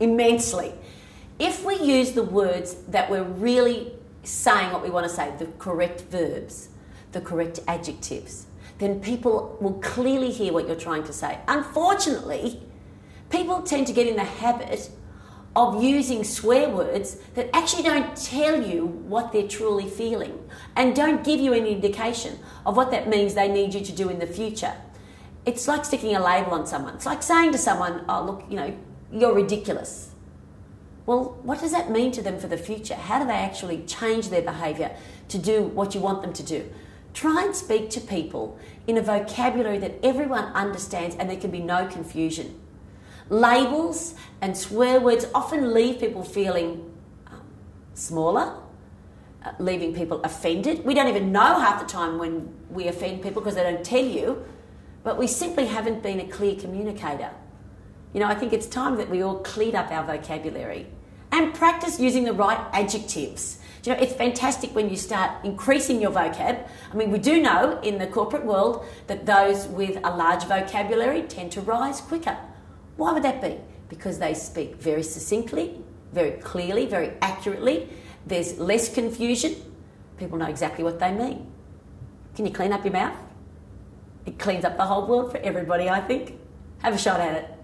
immensely. If we use the words that we're really saying what we want to say, the correct verbs, the correct adjectives, then people will clearly hear what you're trying to say. Unfortunately, people tend to get in the habit of using swear words that actually don't tell you what they're truly feeling and don't give you any indication of what that means they need you to do in the future. It's like sticking a label on someone. It's like saying to someone, oh, look, you know, you're ridiculous. Well, what does that mean to them for the future? How do they actually change their behaviour to do what you want them to do? Try and speak to people in a vocabulary that everyone understands and there can be no confusion. Labels and swear words often leave people feeling smaller, leaving people offended. We don't even know half the time when we offend people because they don't tell you, but we simply haven't been a clear communicator. You know, I think it's time that we all cleared up our vocabulary and practice using the right adjectives. You know, it's fantastic when you start increasing your vocab. I mean, we do know in the corporate world that those with a large vocabulary tend to rise quicker. Why would that be? Because they speak very succinctly, very clearly, very accurately. There's less confusion. People know exactly what they mean. Can you clean up your mouth? It cleans up the whole world for everybody, I think. Have a shot at it.